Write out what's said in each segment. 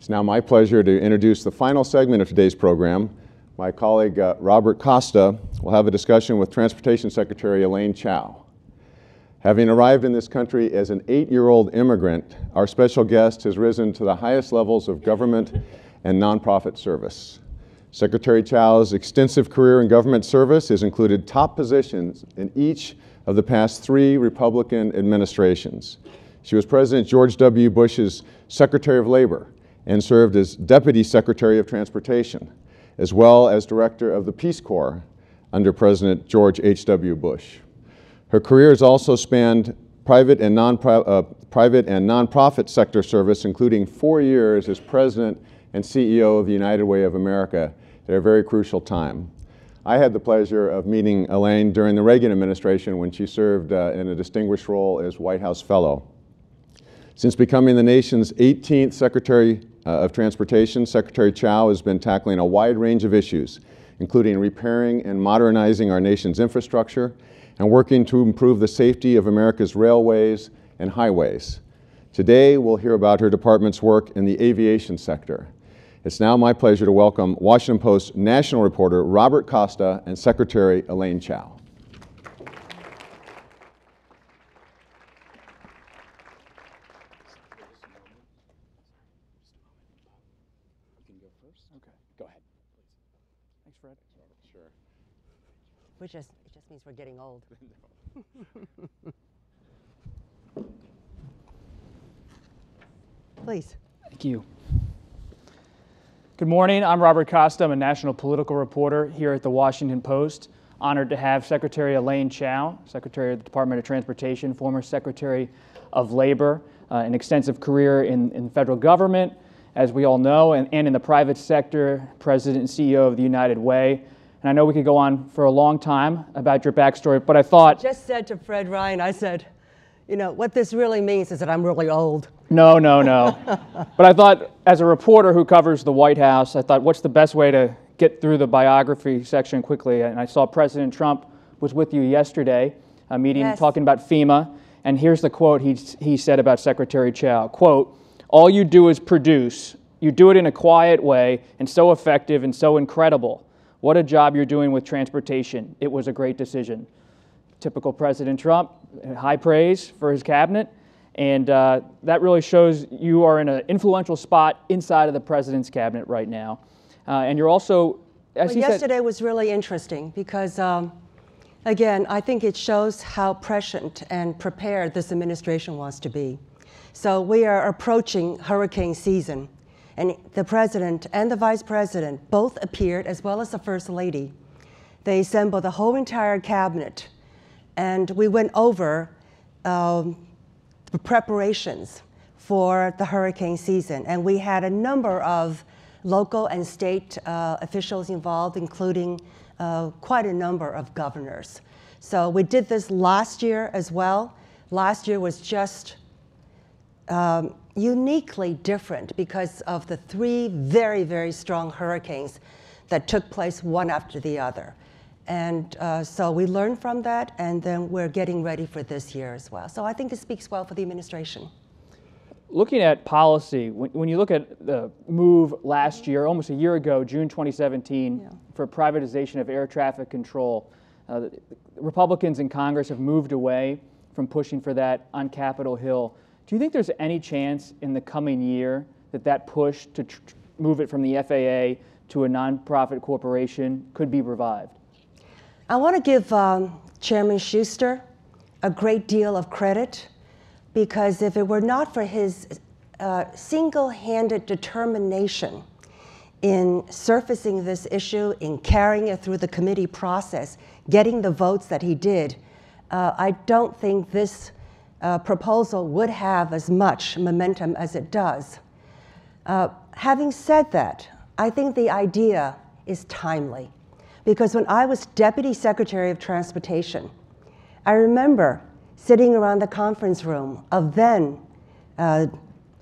It's now my pleasure to introduce the final segment of today's program. My colleague Robert Costa will have a discussion with Transportation Secretary Elaine Chao. Having arrived in this country as an 8-year-old immigrant, our special guest has risen to the highest levels of government and nonprofit service. Secretary Chao's extensive career in government service has included top positions in each of the past 3 Republican administrations. She was President George W. Bush's Secretary of Labor and served as Deputy Secretary of Transportation, as well as Director of the Peace Corps under President George H.W. Bush. Her career has also spanned private and nonprofit sector service, including 4 years as President and CEO of the United Way of America at a very crucial time. I had the pleasure of meeting Elaine during the Reagan administration when she served in a distinguished role as White House Fellow. Since becoming the nation's 18th Secretary of Transportation, Secretary Chao has been tackling a wide range of issues, including repairing and modernizing our nation's infrastructure and working to improve the safety of America's railways and highways. Today, we'll hear about her department's work in the aviation sector. It's now my pleasure to welcome Washington Post national reporter Robert Costa and Secretary Elaine Chao. Okay, go ahead. Thanks, Fred. Sure. It just means we're getting old. Please. Thank you. Good morning, I'm Robert Costa. I'm a national political reporter here at the Washington Post. Honored to have Secretary Elaine Chao, Secretary of the Department of Transportation, former Secretary of Labor, an extensive career in federal government, as we all know, and in the private sector, President and CEO of the United Way. And I know we could go on for a long time about your backstory, but I thought... I just said to Fred Ryan, I said, you know, what this really means is that I'm really old. No, no, no. But I thought, as a reporter who covers the White House, I thought, what's the best way to get through the biography section quickly? And I saw President Trump was with you yesterday, a meeting, yes, talking about FEMA. And here's the quote he said about Secretary Chao, quote, "All you do is produce. You do it in a quiet way and so effective and so incredible. What a job you're doing with transportation. It was a great decision." Typical President Trump, high praise for his cabinet, and that really shows you are in an influential spot inside of the president's cabinet right now. And you're also, as you said... Yesterday was really interesting because, again, I think it shows how prescient and prepared this administration wants to be. So we are approaching hurricane season, and the president and the vice president both appeared, as well as the first lady. They assembled the whole entire cabinet, and we went over the preparations for the hurricane season. And we had a number of local and state officials involved, including quite a number of governors. So we did this last year as well. Last year was just uniquely different because of the 3 very, very strong hurricanes that took place one after the other. And so we learned from that, and then we're getting ready for this year as well. So I think it speaks well for the administration. Looking at policy, when you look at the move last year, almost a year ago, June 2017, yeah, for privatization of air traffic control, Republicans in Congress have moved away from pushing for that on Capitol Hill. Do you think there's any chance in the coming year that that push to move it from the FAA to a nonprofit corporation could be revived? I want to give Chairman Schuster a great deal of credit, because if it were not for his single-handed determination in surfacing this issue, in carrying it through the committee process, getting the votes that he did, I don't think this proposal would have as much momentum as it does. Having said that, I think the idea is timely. Because when I was Deputy Secretary of Transportation, I remember sitting around the conference room of then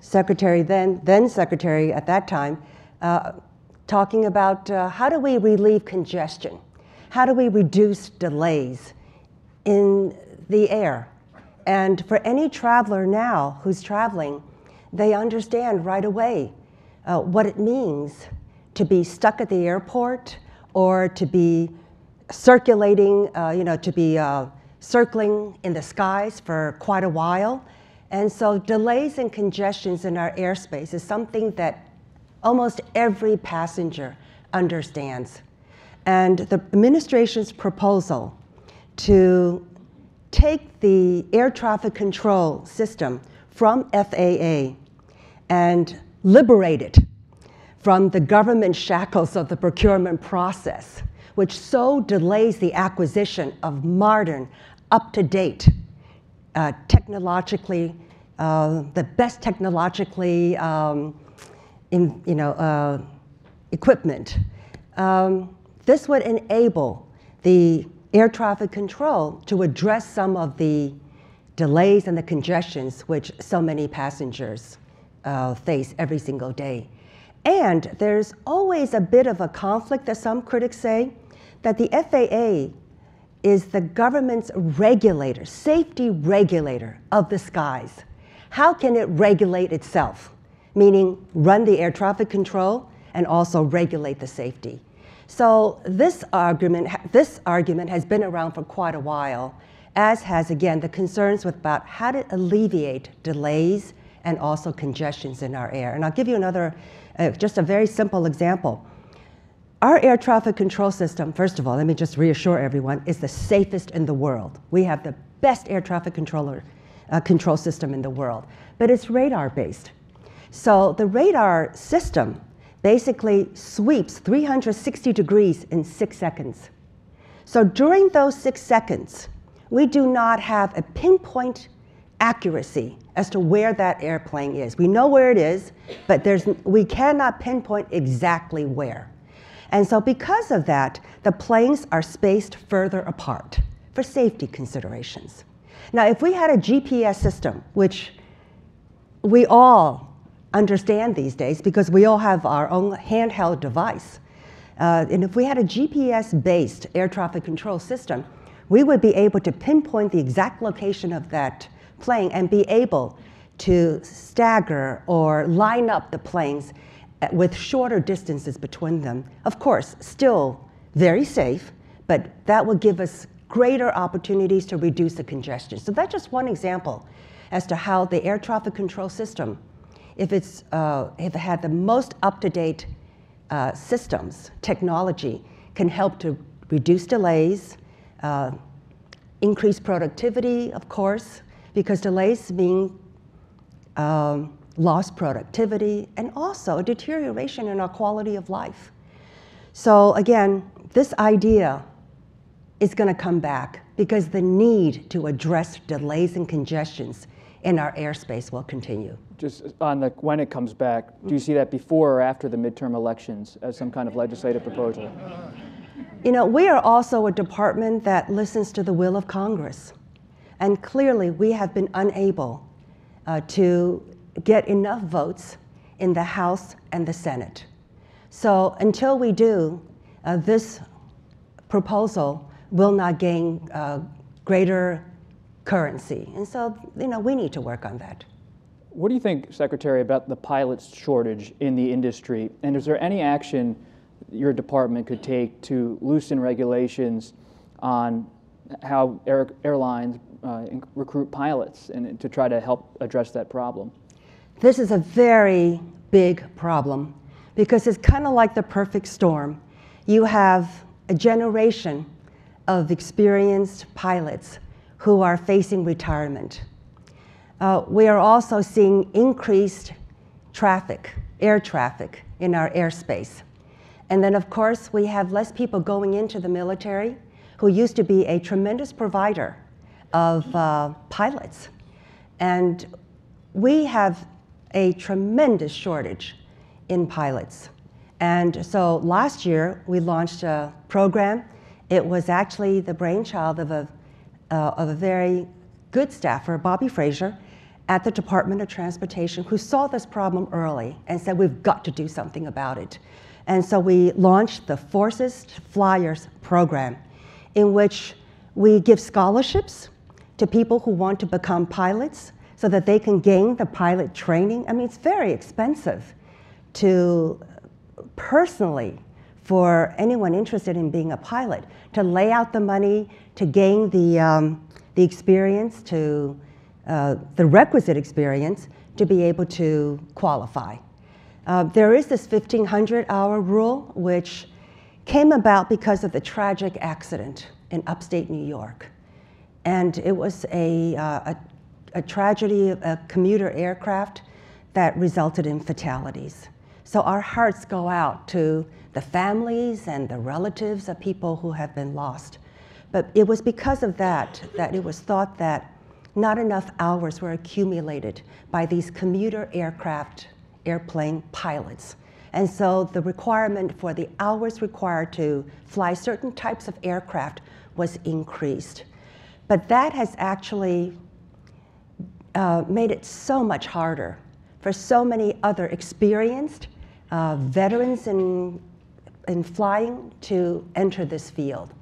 Secretary, then Secretary at that time, talking about how do we relieve congestion? How do we reduce delays in the air? And for any traveler now who's traveling, they understand right away what it means to be stuck at the airport or to be circulating, to be circling in the skies for quite a while. And so delays and congestions in our airspace is something that almost every passenger understands. And the administration's proposal to take the air traffic control system from FAA and liberate it from the government shackles of the procurement process, which so delays the acquisition of modern, up-to-date, the best technologically equipment. This would enable the air traffic control to address some of the delays and the congestions which so many passengers face every single day. And there's always a bit of a conflict that some critics say that the FAA is the government's regulator, safety regulator of the skies. How can it regulate itself? Meaning run the air traffic control and also regulate the safety. So this argument has been around for quite a while, as has, again, the concerns about how to alleviate delays and also congestions in our air. And I'll give you another, just a very simple example. Our air traffic control system, first of all, let me just reassure everyone, is the safest in the world. We have the best air traffic control system in the world, but it's radar-based. So the radar system basically sweeps 360 degrees in 6 seconds. So during those 6 seconds, we do not have a pinpoint accuracy as to where that airplane is. We know where it is, but we cannot pinpoint exactly where. And so because of that, the planes are spaced further apart for safety considerations. Now, if we had a GPS system, which we all understand these days because we all have our own handheld device, and if we had a GPS-based air traffic control system, we would be able to pinpoint the exact location of that plane and be able to stagger or line up the planes with shorter distances between them. Of course, still very safe, but that will give us greater opportunities to reduce the congestion. So that's just one example as to how the air traffic control system, if it had the most up-to-date systems, technology, can help to reduce delays, increase productivity, of course, because delays mean lost productivity, and also a deterioration in our quality of life. So again, this idea is going to come back because the need to address delays and congestions in our airspace will continue. Just on the when it comes back, do you see that before or after the midterm elections as some kind of legislative proposal? You know, we are also a department that listens to the will of Congress. And clearly, we have been unable to get enough votes in the House and the Senate. So until we do, this proposal will not gain greater currency. And so, you know, we need to work on that. What do you think, Secretary, about the pilots shortage in the industry? And is there any action your department could take to loosen regulations on how airlines recruit pilots and to try to help address that problem? This is a very big problem because it's kind of like the perfect storm. You have a generation of experienced pilots who are facing retirement. We are also seeing increased traffic, air traffic, in our airspace. And then, of course, we have less people going into the military, who used to be a tremendous provider of pilots. And we have a tremendous shortage in pilots. And so last year, we launched a program. It was actually the brainchild of a very good staffer, Bobby Frazier, at the Department of Transportation, who saw this problem early and said, we've got to do something about it. And so we launched the Forces Flyers program, in which we give scholarships to people who want to become pilots so that they can gain the pilot training. I mean, it's very expensive to personally, for anyone interested in being a pilot, to lay out the money, to gain the experience, to the requisite experience to be able to qualify. There is this 1,500-hour rule, which came about because of the tragic accident in upstate New York. And it was a tragedy of a commuter aircraft that resulted in fatalities. So our hearts go out to the families and the relatives of people who have been lost. But it was because of that that it was thought that not enough hours were accumulated by these commuter aircraft airplane pilots. And so the requirement for the hours required to fly certain types of aircraft was increased. But that has actually made it so much harder for so many other experienced veterans in flying to enter this field.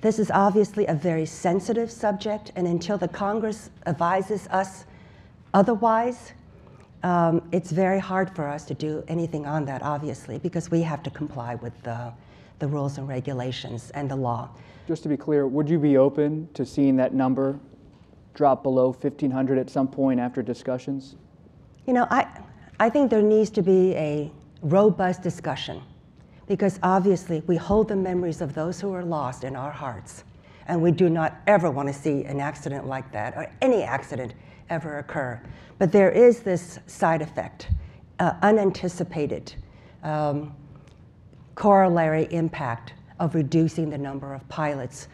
This is obviously a very sensitive subject, and until the Congress advises us otherwise, it's very hard for us to do anything on that, obviously, because we have to comply with the rules and regulations and the law. Just to be clear, would you be open to seeing that number drop below 1,500 at some point after discussions? You know, I think there needs to be a robust discussion, because obviously we hold the memories of those who are lost in our hearts, and we do not ever want to see an accident like that, or any accident ever occur. But there is this side effect, unanticipated corollary impact of reducing the number of pilots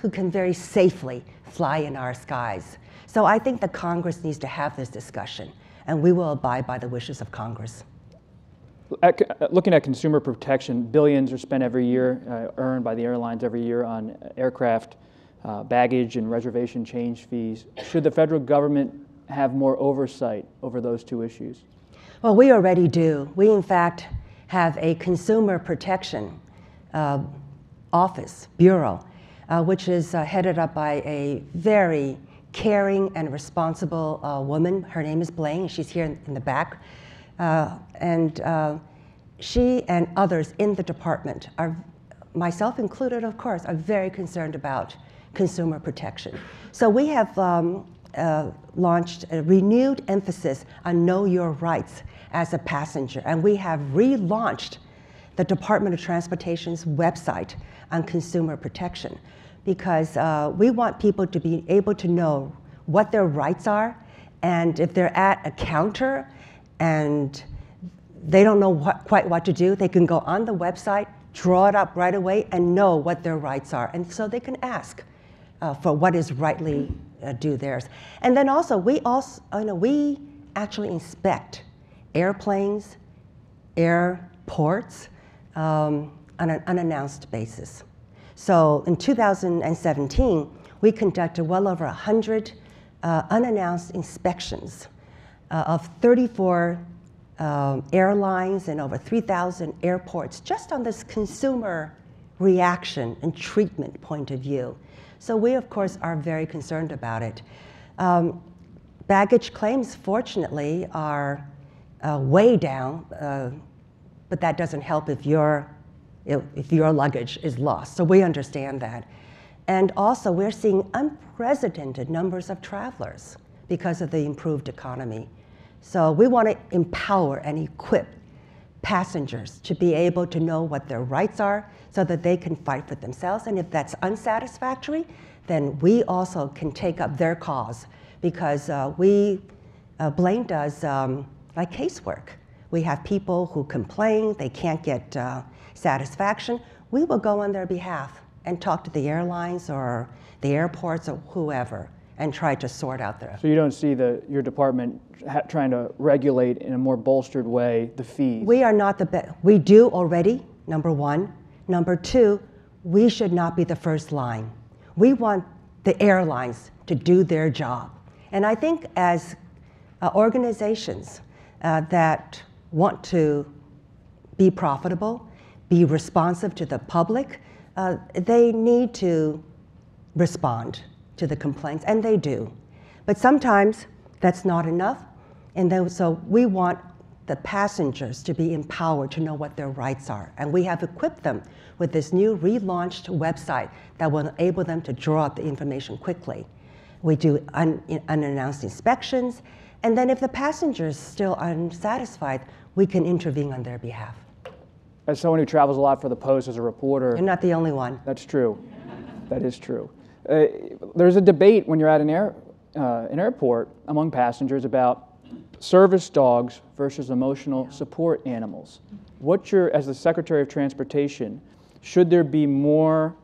who can very safely fly in our skies. So I think the Congress needs to have this discussion, and we will abide by the wishes of Congress. Looking at consumer protection, billions are spent every year, earned by the airlines every year on aircraft baggage and reservation change fees. Should the federal government have more oversight over those two issues? Well, we already do. We, in fact, have a consumer protection office, bureau, which is headed up by a very caring and responsible woman. Her name is Blaine. She's here in the back. She and others in the department, are, myself included, of course, are very concerned about consumer protection. So we have launched a renewed emphasis on know your rights as a passenger, and we have relaunched the Department of Transportation's website on consumer protection, because we want people to be able to know what their rights are, and if they're at a counter and they don't know quite what to do, they can go on the website, draw it up right away, and know what their rights are, and so they can ask for what is rightly due theirs. And then also, we actually inspect airplanes, airports on an unannounced basis. So in 2017, we conducted well over 100 unannounced inspections of 34 airlines and over 3,000 airports, just on this consumer reaction and treatment point of view. So we, of course, are very concerned about it. Baggage claims, fortunately, are way down, but that doesn't help if your luggage is lost. So we understand that. And also, we're seeing unprecedented numbers of travelers because of the improved economy. So we want to empower and equip passengers to be able to know what their rights are, so that they can fight for themselves. And if that's unsatisfactory, then we also can take up their cause, because Blaine does like casework. We have people who complain, they can't get satisfaction. We will go on their behalf and talk to the airlines or the airports or whoever, and try to sort out their... So you don't see your department trying to regulate in a more bolstered way the fees? We are not the best. We do already, number one. Number two, we should not be the first line. We want the airlines to do their job. And I think as organizations that want to be profitable, be responsive to the public, they need to respond to the complaints, and they do. But sometimes that's not enough, and so we want the passengers to be empowered to know what their rights are. And we have equipped them with this new relaunched website that will enable them to draw up the information quickly. We do unannounced inspections, and then if the passenger is still unsatisfied, we can intervene on their behalf. As someone who travels a lot for the Post as a reporter... You're not the only one. That's true. That is true. There's a debate when you're at an airport among passengers about service dogs versus emotional support animals. What's your, as the Secretary of Transportation, should there be more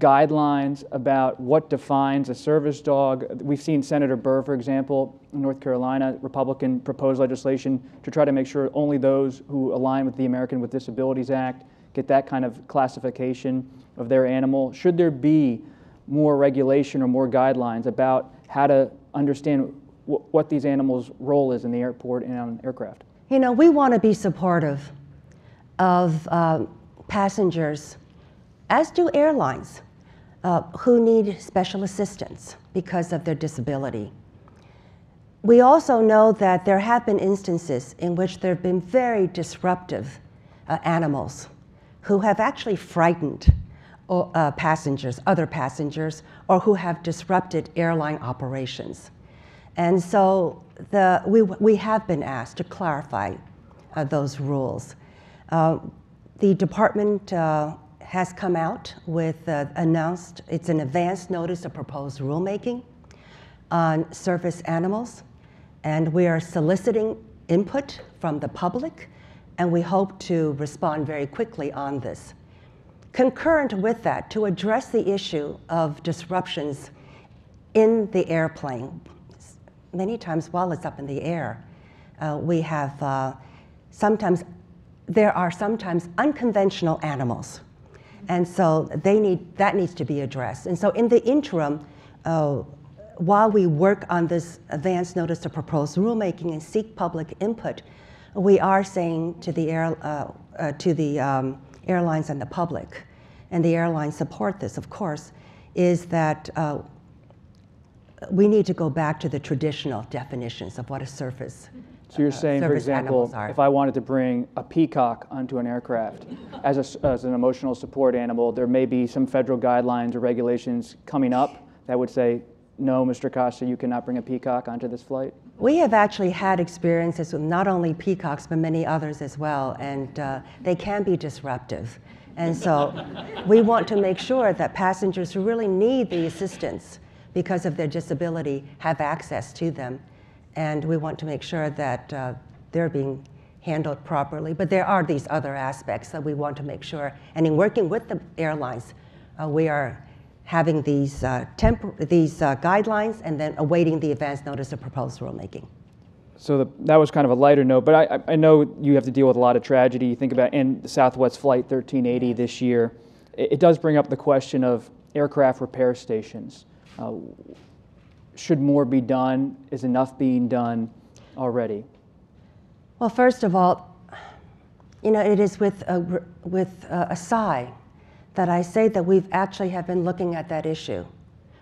guidelines about what defines a service dog? We've seen Senator Burr, for example, in North Carolina, Republican proposed legislation to try to make sure only those who align with the Americans with Disabilities Act get that kind of classification of their animal. Should there be more regulation or more guidelines about how to understand what these animals' role is in the airport and on aircraft? You know, we want to be supportive of passengers, as do airlines, who need special assistance because of their disability. We also know that there have been instances in which there have been very disruptive animals who have actually frightened passengers, other passengers, or who have disrupted airline operations. And so we have been asked to clarify those rules. The department has come out with announced, it's an advance notice of proposed rulemaking on service animals, and we are soliciting input from the public, and we hope to respond very quickly on this. Concurrent with that, to address the issue of disruptions in the airplane, many times while it's up in the air, we have there are sometimes unconventional animals. And so that needs to be addressed. And so in the interim, while we work on this advance notice of proposed rulemaking and seek public input, we are saying to the airlines and the public, and the airlines support this, of course, is that we need to go back to the traditional definitions of what a surface. So you're saying, for example, if I wanted to bring a peacock onto an aircraft as an emotional support animal, there may be some federal guidelines or regulations coming up that would say, no, Mr. Costa, you cannot bring a peacock onto this flight? We have actually had experiences with not only peacocks, but many others as well, and they can be disruptive. And so we want to make sure that passengers who really need the assistance because of their disability have access to them. And we want to make sure that they're being handled properly. But there are these other aspects that we want to make sure. And in working with the airlines, we are having these guidelines and then awaiting the advance notice of proposed rulemaking. So that was kind of a lighter note. But I know you have to deal with a lot of tragedy. You think about Southwest Flight 1380 this year. It does bring up the question of aircraft repair stations. Should more be done? Is enough being done already? Well, first of all, you know, it is with a sigh that I say that we've actually have been looking at that issue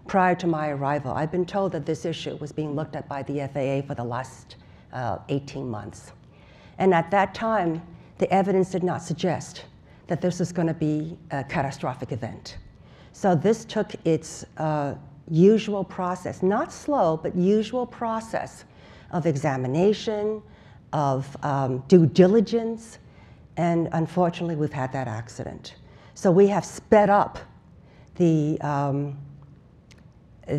prior to my arrival. I've been told that this issue was being looked at by the FAA for the last 18 months. And at that time, the evidence did not suggest that this was going to be a catastrophic event. So this took its usual process, not slow, but usual process of examination, of due diligence, and unfortunately we've had that accident. So we have sped up the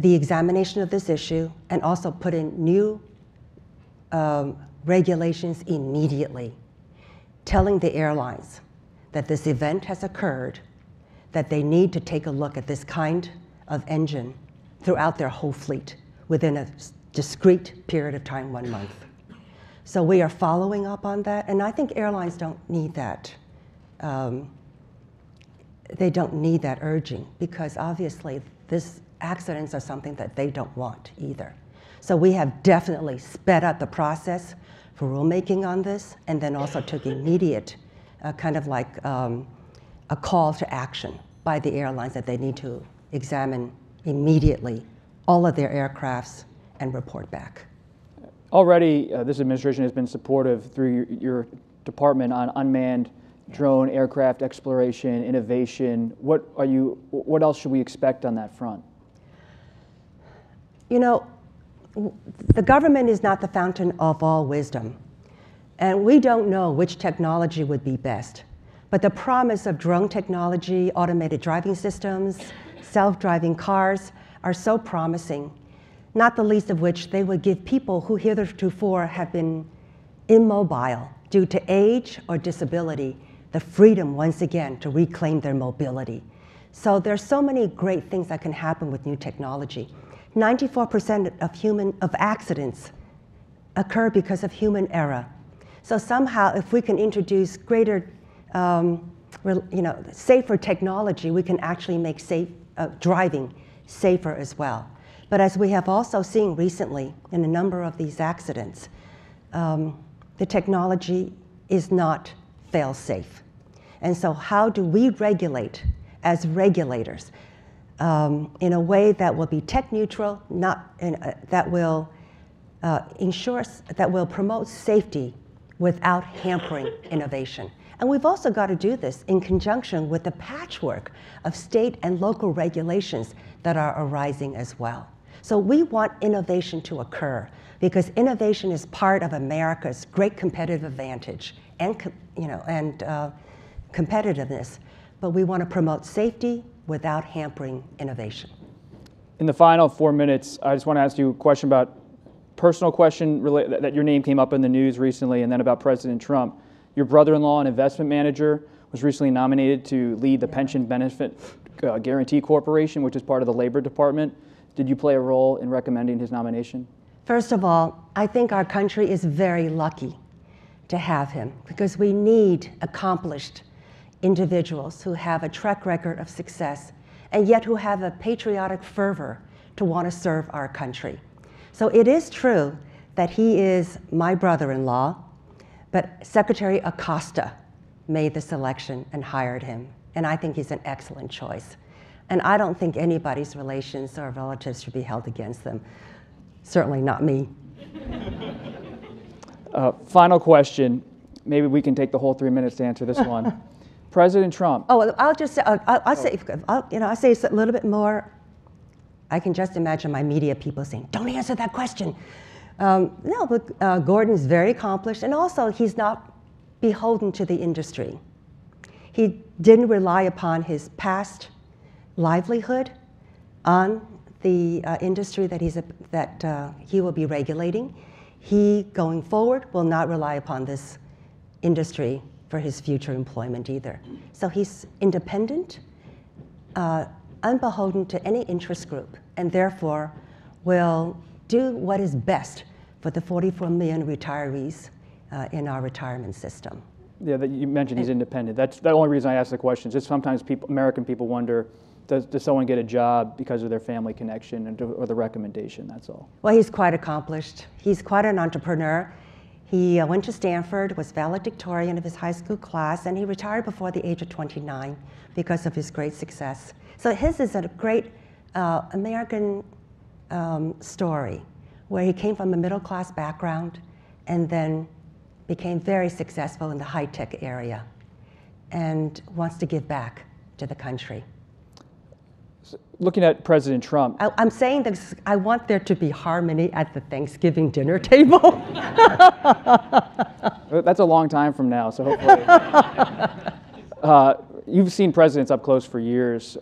examination of this issue and also put in new regulations immediately, telling the airlines that this event has occurred, that they need to take a look at this kind of engine throughout their whole fleet within a discrete period of time, 1 month. So we are following up on that, and I think airlines don't need that. They don't need that urging, because obviously these accidents are something that they don't want either. So we have definitely sped up the process for rulemaking on this, and then also took immediate kind of like a call to action by the airlines that they need to examine immediately all of their aircrafts and report back. Already, this administration has been supportive through your department on unmanned drone aircraft exploration, innovation. What else should we expect on that front? You know, the government is not the fountain of all wisdom, and we don't know which technology would be best. But the promise of drone technology, automated driving systems, self-driving cars are so promising, not the least of which they would give people who heretofore have been immobile due to age or disability the freedom once again to reclaim their mobility. So there's so many great things that can happen with new technology. 94% of accidents occur because of human error. So somehow, if we can introduce greater, safer technology, we can actually make driving safer as well. But as we have also seen recently in a number of these accidents, the technology is not fail-safe. And so how do we regulate as regulators in a way that will be tech-neutral, that will promote safety without hampering innovation? And we've also got to do this in conjunction with the patchwork of state and local regulations that are arising as well. So we want innovation to occur, because innovation is part of America's great competitive advantage and competitiveness. But we want to promote safety without hampering innovation. In the final 4 minutes, I just want to ask you a question about personal question that your name came up in the news recently, and then about President Trump. Your brother-in-law, an investment manager, was recently nominated to lead the Pension Benefit Guarantee Corporation, which is part of the Labor Department. Did you play a role in recommending his nomination? First of all, I think our country is very lucky to have him, because we need accomplished individuals who have a track record of success and yet who have a patriotic fervor to want to serve our country. So it is true that he is my brother-in-law, but Secretary Acosta made the selection and hired him, and I think he's an excellent choice. And I don't think anybody's relations or relatives should be held against them. Certainly not me. Final question. Maybe we can take the whole 3 minutes to answer this one. President Trump. Oh, I'll just say, I'll say a little bit more. I can just imagine my media people saying, "Don't answer that question." No, but Gordon's very accomplished, and also he's not beholden to the industry. He didn't rely upon his past livelihood on the industry that he will be regulating. He, going forward, will not rely upon this industry for his future employment either. So he's independent, unbeholden to any interest group, and therefore will do what is best for the 44 million retirees in our retirement system. Yeah, you mentioned he's independent. That's the only reason I ask the questions. It's sometimes American people wonder, does someone get a job because of their family connection or the recommendation? That's all. Well, he's quite accomplished. He's quite an entrepreneur. He went to Stanford, was valedictorian of his high school class, and he retired before the age of 29 because of his great success. So his is a great American story, where he came from a middle-class background and then became very successful in the high-tech area and wants to give back to the country. So looking at President Trump. I'm saying that I want there to be harmony at the Thanksgiving dinner table. That's a long time from now, so hopefully. You've seen presidents up close for years.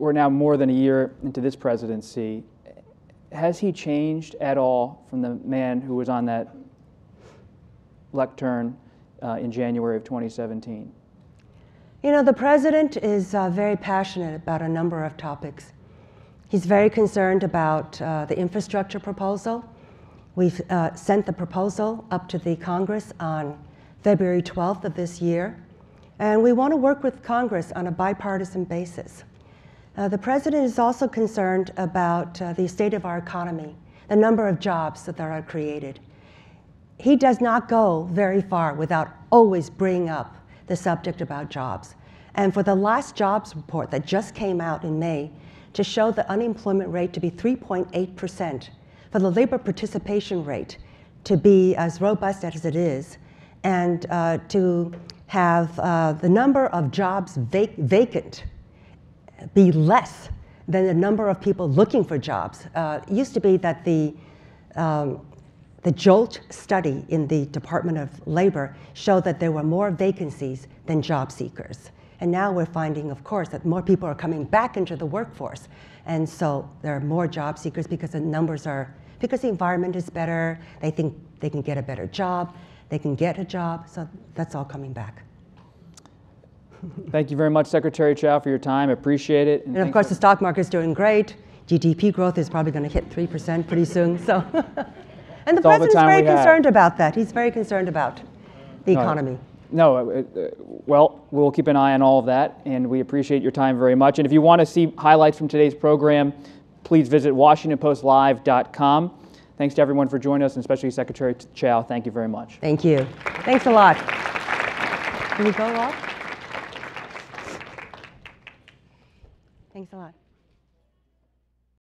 We're now more than a year into this presidency. Has he changed at all from the man who was on that lectern in January of 2017? You know, the president is very passionate about a number of topics. He's very concerned about the infrastructure proposal. We've sent the proposal up to the Congress on February 12th of this year, and we want to work with Congress on a bipartisan basis. The president is also concerned about the state of our economy, the number of jobs that are created. He does not go very far without always bringing up the subject about jobs. And for the last jobs report that just came out in May to show the unemployment rate to be 3.8%, for the labor participation rate to be as robust as it is, and to have the number of jobs vacant be less than the number of people looking for jobs. It used to be that the JOLT study in the Department of Labor showed that there were more vacancies than job seekers. And now we're finding, of course, that more people are coming back into the workforce. And so there are more job seekers because the numbers are, because the environment is better, they think they can get a better job, they can get a job, so that's all coming back. Thank you very much, Secretary Chao, for your time. Appreciate it. And of course, the stock market's doing great. GDP growth is probably going to hit 3% pretty soon. So, and the president's very concerned about that. He's very concerned about the economy. No, well, we'll keep an eye on all of that, and we appreciate your time very much. And if you want to see highlights from today's program, please visit WashingtonPostLive.com. Thanks to everyone for joining us, and especially Secretary Chao. Thank you very much. Thank you. Thanks a lot. Can we go off? Thanks a lot.